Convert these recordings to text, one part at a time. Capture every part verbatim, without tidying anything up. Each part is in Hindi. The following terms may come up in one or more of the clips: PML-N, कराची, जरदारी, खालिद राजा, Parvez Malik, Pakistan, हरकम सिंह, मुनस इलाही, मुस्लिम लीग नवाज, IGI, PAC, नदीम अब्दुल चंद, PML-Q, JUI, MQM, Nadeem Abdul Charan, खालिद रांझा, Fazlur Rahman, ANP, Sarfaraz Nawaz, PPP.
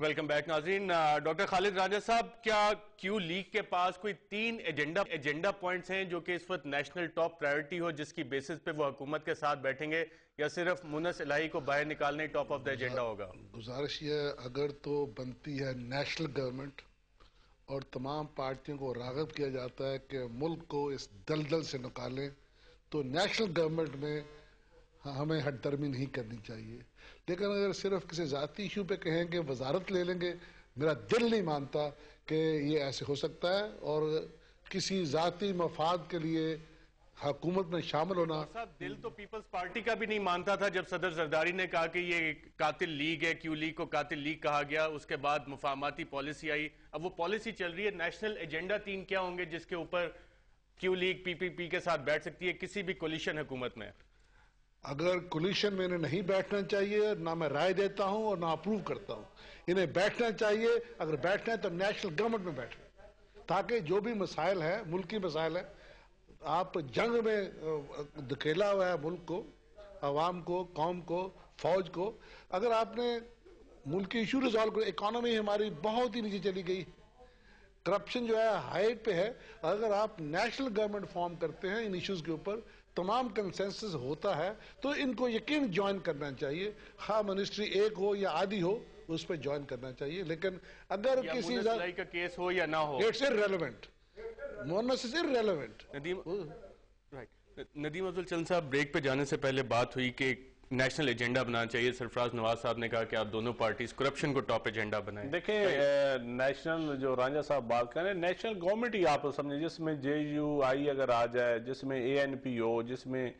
वेलकम बैक नाज़रीन। डॉक्टर खालिद राजा साहब, क्या क्यू लीग के पास कोई तीन एजेंडा एजेंडा पॉइंट्स हैं जो कि इस वक्त नेशनल टॉप प्रायोरिटी हो, जिसकी बेसिस पे वो हुकूमत के साथ बैठेंगे, या सिर्फ मुनस इलाही को बाहर निकालने टॉप ऑफ द एजेंडा होगा? गुजारिश ये अगर तो बनती है नेशनल गवर्नमेंट, और तमाम पार्टियों को राग़ब किया जाता है कि मुल्क को इस दलदल से निकालें, तो नेशनल गवर्नमेंट में हमें हटदर्मी नहीं करनी चाहिए। लेकिन अगर सिर्फ किसी ज़ाती इशू पे कहेंगे, वजारत ले लेंगे, मेरा दिल नहीं मानता कि ये ऐसे हो सकता है। और किसी ज़ाती मफाद के लिए हकूमत में शामिल होना, साहब दिल तो पीपल्स पार्टी का भी नहीं मानता था जब सदर जरदारी ने कहा कि ये कातिल लीग है, क्यू लीग को कातिल लीग कहा गया। उसके बाद मुफाहमती पॉलिसी आई, अब वो पॉलिसी चल रही है। नेशनल एजेंडा तीन क्या होंगे जिसके ऊपर क्यू लीग पीपीपी के साथ बैठ सकती है किसी भी कोलिशन हुकूमत में? अगर कोलिशन में इन्हें नहीं बैठना चाहिए, ना मैं राय देता हूं और ना अप्रूव करता हूं। इन्हें बैठना चाहिए, अगर बैठना है तो नेशनल गवर्नमेंट में बैठना, ताकि जो भी मसाइल है, मुल्की मसाइल है, आप जंग में धकेला हुआ है मुल्क को, आवाम को, कौम को, फौज को। अगर आपने मुल्की इशू रिजॉल्व कर, इकोनॉमी हमारी बहुत ही नीचे चली गई, करप्शन जो है हाइट पे है। अगर आप नेशनल गवर्नमेंट फॉर्म करते हैं इन इश्यूज़ के ऊपर, तमाम कंसेंसस होता है, तो इनको यकीन ज्वाइन करना चाहिए। हाँ, मिनिस्ट्री एक हो या आधी हो, उस पर ज्वाइन करना चाहिए। लेकिन अगर किसी का केस हो या ना हो, इट्स इररिलेवेंट, मोनस is irrelevant. Nadeem right Nadeem Abdul Charan साहब, ब्रेक पे जाने से पहले बात हुई कि नेशनल एजेंडा बनाना चाहिए। सरफराज नवाज साहब ने कहा कि आप दोनों पार्टीज करप्शन को टॉप एजेंडा बनाएं। देखिए, नेशनल जो राजा साहब बात कर रहे हैं, नेशनल गवर्नमेंट ही आप समझे, जिसमें जे यू आई अगर आ जाए, जिसमें ए एन पी हो, जिसमें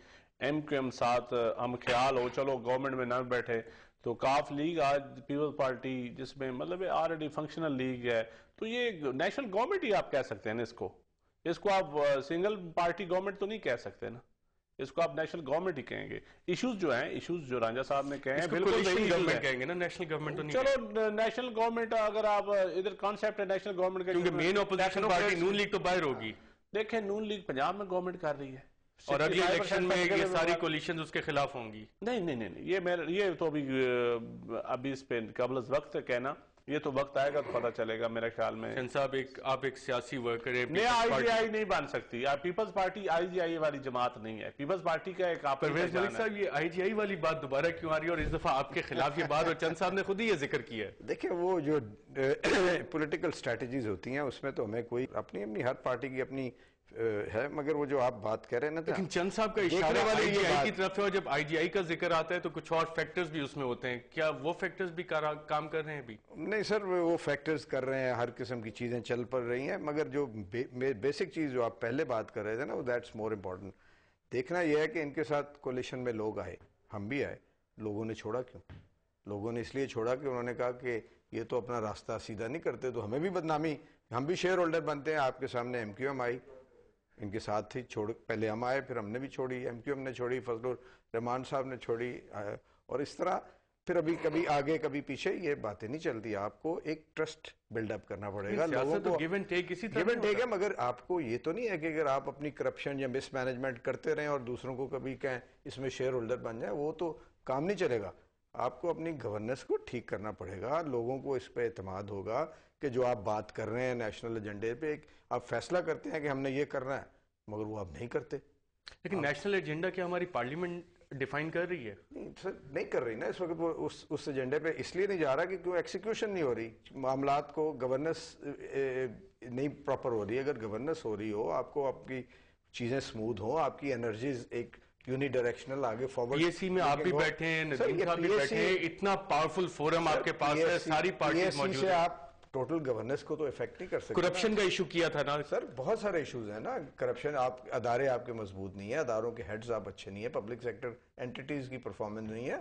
एम क्यू एम साथ हम ख्याल हो, चलो गवर्नमेंट में ना बैठे तो काफ लीग आज पीपल्स पार्टी, जिसमें मतलब ऑलरेडी फंक्शनल लीग है, तो ये नेशनल गवर्नमेंट ही आप कह सकते हैं इसको। इसको आप सिंगल पार्टी गवर्नमेंट तो नहीं कह सकते ना, इसको आप नेशनल गवर्नमेंट ही कहेंगे। इश्यूज जो हैं, इश्यूज जो राजा साहब ने कहे हैं, बिल्कुल गवर्नमेंट कहेंगे ना, नेशनल गवर्नमेंट तो नहीं। चलो नेशनल गवर्नमेंट, अगर आप इधर कॉन्सेप्ट है नेशनल गवर्नमेंट का, क्योंकि मेन ऑपोजिशन पार्टी नून लीग तो बाहर होगी। देखें, नून लीग पंजाब में गवर्नमेंट कर रही है, और अगले इलेक्शन में ये सारी कोलिशन उसके खिलाफ होंगी। नहीं नहीं नहीं, ये मेरे ये तो अभी अभी इस पे कबल वक्त कहना, ये तो वक्त आएगा तो पता चलेगा। मेरे ख्याल में साहब, एक आप एक सियासी वर्कर है, आईजीआई नहीं बन सकती। आप पीपल्स पार्टी आईजीआई वाली जमात नहीं है, पीपल्स पार्टी का एक आप। परवेज मलिक साहब, ये आईजीआई वाली बात दोबारा क्यों आ रही है, और इस दफा आपके खिलाफ ये बात, और चंद साहब ने खुद ही ये जिक्र किया है? देखिए, वो जो पोलिटिकल स्ट्रेटजीज होती हैं उसमें तो हमें कोई अपनी अपनी हर पार्टी की अपनी है, मगर वो जो आप बात कर रहे हैं ना, लेकिन चंद साहब का इशारा आईजीआई की तरफ है, और जब आईजीआई का जिक्र आता है तो कुछ और फैक्टर्स भी उसमें होते हैं, क्या वो फैक्टर्स भी काम कर रहे हैं अभी? नहीं सर, वो फैक्टर्स कर रहे हैं, हर किस्म की चीजें चल पड़ रही हैं, मगर जो बे, बेसिक चीज जो आप पहले बात कर रहे थे ना, वो दैट्स मोर इम्पोर्टेंट। देखना यह है कि इनके साथ कोलिशन में लोग आए, हम भी आए, लोगों ने छोड़ा क्यों? लोगों ने इसलिए छोड़ा कि उन्होंने कहा कि ये तो अपना रास्ता सीधा नहीं करते, तो हमें भी बदनामी, हम भी शेयर होल्डर बनते हैं। आपके सामने एम क्यू एम आई इनके साथ थी, छोड़ पहले हम आए, फिर हमने भी छोड़ी, एमक्यूएम ने छोड़ी, फजलुर रहमान साहब ने छोड़ी, और इस तरह फिर अभी कभी आगे कभी पीछे ये बातें नहीं चलती। आपको एक ट्रस्ट बिल्डअप करना पड़ेगा लोगों को, गिव एंड टेक इसी तरह गिव एंड टेक है। मगर आपको ये तो नहीं है कि अगर आप अपनी करप्शन या मिसमैनेजमेंट करते रहें और दूसरों को कभी कहें इसमें शेयर होल्डर बन जाए, वो तो काम नहीं चलेगा। आपको अपनी गवर्नेंस को ठीक करना पड़ेगा, लोगों को इस पर एतमाद होगा कि जो आप बात कर रहे हैं नेशनल एजेंडे पे, एक आप फैसला करते हैं कि हमने ये करना है, मगर वो आप नहीं करते। लेकिन नेशनल एजेंडा क्या हमारी पार्लियामेंट डिफाइन कर रही है? नहीं सर, नहीं कर रही ना। इस वक्त वो उस उस एजेंडे पे इसलिए नहीं जा रहा कि क्यों एक्सिक्यूशन नहीं हो रही, मामलात को गवर्नेंस नहीं प्रॉपर हो रही। अगर गवर्नेंस हो रही हो, आपको आपकी चीज़ें स्मूथ हो, आपकी एनर्जीज एक यूनिडायरेक्शनल आगे फॉरवर्ड। पीएसी में आप भी बैठे हैं, नदीम साहब भी बैठे हैं, इतना पावरफुल फोरम आपके पास है, सारी पार्टीज मौजूद हैं, आप टोटल गवर्नेंस को तो इफेक्ट नहीं कर सकते। करप्शन का इशू किया था ना सर, बहुत सारे इश्यूज हैं ना, करप्शन, आप अदारे आपके मजबूत नहीं है, अदारों के हेड्स आप अच्छे नहीं है, पब्लिक सेक्टर एंटिटीज की परफॉर्मेंस नहीं है,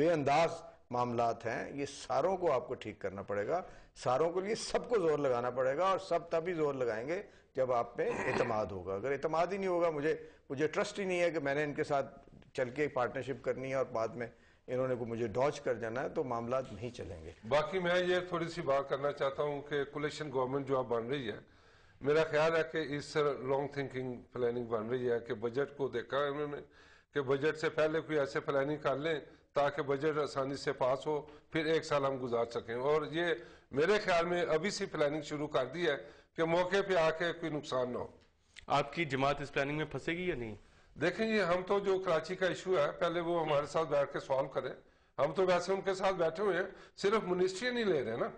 बेअंदाज मामलात हैं, ये सारों को आपको ठीक करना पड़ेगा। सारों के लिए सबको जोर लगाना पड़ेगा, और सब तभी जोर लगाएंगे जब आप पे एतमाद होगा। अगर एतमाद ही नहीं होगा, मुझे मुझे ट्रस्ट ही नहीं है कि मैंने इनके साथ चल के पार्टनरशिप करनी है और बाद में इन्होंने को मुझे डॉच कर जाना है, तो मामला नहीं चलेंगे। बाकी मैं ये थोड़ी सी बात करना चाहता हूँ कि कोलिशन गवर्नमेंट जो आप बन रही है, मेरा ख्याल है कि इस लॉन्ग थिंकिंग प्लानिंग बन रही है, कि बजट को देखा इन्होंने कि बजट से पहले कोई ऐसे प्लानिंग कर लें ताकि बजट आसानी से पास हो, फिर एक साल हम गुजार सकें। और ये मेरे ख्याल में अभी से प्लानिंग शुरू कर दी है कि मौके पे आके कोई नुकसान ना हो। आपकी जमात इस प्लानिंग में फंसेगी या नहीं? देखें, ये हम तो जो कराची का इशू है पहले वो हमारे साथ बैठ के सॉल्व करें। हम तो वैसे उनके साथ बैठे हुए हैं, सिर्फ मिनिस्ट्री नहीं ले रहे ना।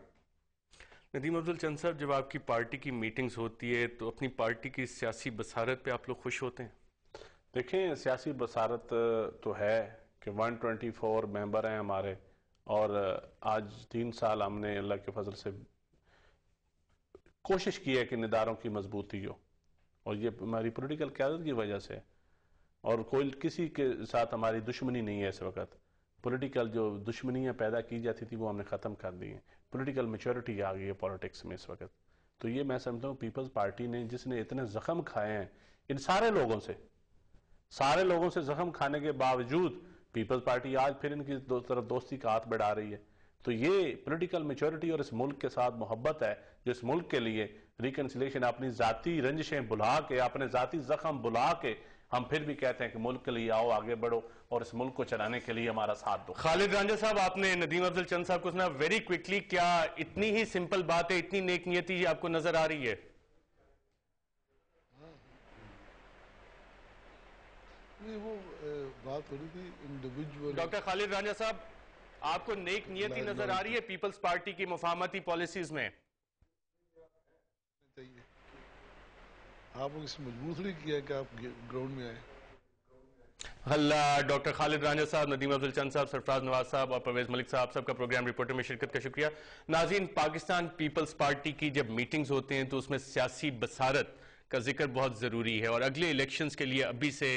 नदीम अब्दुल चंद साहब, जब आपकी पार्टी की मीटिंग्स होती है तो अपनी पार्टी की सियासी बसारत पे आप लोग खुश होते हैं? देखें, सियासी बसारत तो है कि एक सौ चौबीस मेंबर हैं हमारे, और आज तीन साल हमने अल्लाह के फजल से कोशिश की है कि निदारों की मजबूती हो, और ये हमारी पोलिटिकल क्यादत की वजह से, और कोई किसी के साथ हमारी दुश्मनी नहीं है। इस वक्त पॉलिटिकल जो दुश्मनियाँ पैदा की जाती थी वो हमने ख़त्म कर दी हैं। पॉलिटिकल मैच्योरिटी आ गई है पॉलिटिक्स में इस वक्त। तो ये मैं समझता हूँ पीपल्स पार्टी ने, जिसने इतने ज़ख्म खाए हैं इन सारे लोगों से, सारे लोगों से ज़ख्म खाने के बावजूद पीपल्स पार्टी आज फिर इनकी दो तरफ दोस्ती का हाथ बढ़ा रही है। तो ये पॉलिटिकल मैच्योरिटी और इस मुल्क के साथ मोहब्बत है, जो इस मुल्क के लिए रिकन्सिलेशन, अपनी ज़ाती रंजिशें भुला के, अपने ज़ाती ज़ख्म भुला के हम फिर भी कहते हैं कि मुल्क के लिए आओ, आगे बढ़ो और इस मुल्क को चलाने के लिए हमारा साथ दो। खालिद रांझा साहब, आपने नदीम अब्दुल चंद साहब को सुना वेरी क्विकली, क्या इतनी ही सिंपल बात है, इतनी नेकनियती आपको नजर आ रही है? नहीं, वो बात हो रही थी इंडिविजुअल। डॉक्टर खालिद रांझा साहब, आपको नेक नियति नजर आ रही है पीपल्स पार्टी की मुफाहमती पॉलिसीज में? आप इस मजबूर थोड़ी किया कि आप ग्राउंड में आए। अल्लाह, डॉक्टर खालिद रांझा साहब, नदीम अब्दुल चंद साहब, सरफराज नवाज साहब और परवेज मलिक साहब सबका प्रोग्राम रिपोर्टर में शिरकत का शुक्रिया। नाज़रीन, पाकिस्तान पीपल्स पार्टी की जब मीटिंग्स होते हैं तो उसमें सियासी बसारत का जिक्र बहुत ज़रूरी है, और अगले इलेक्शंस के लिए अभी से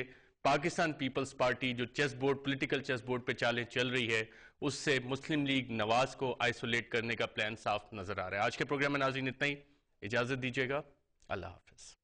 पाकिस्तान पीपल्स पार्टी जो chess board, political chess board पर चालें चल रही है, उससे मुस्लिम लीग नवाज को आइसोलेट करने का प्लान साफ नजर आ रहा है। आज के प्रोग्राम में नाज़रीन इतना ही, इजाज़त दीजिएगा, अल्लाह हाफिज़।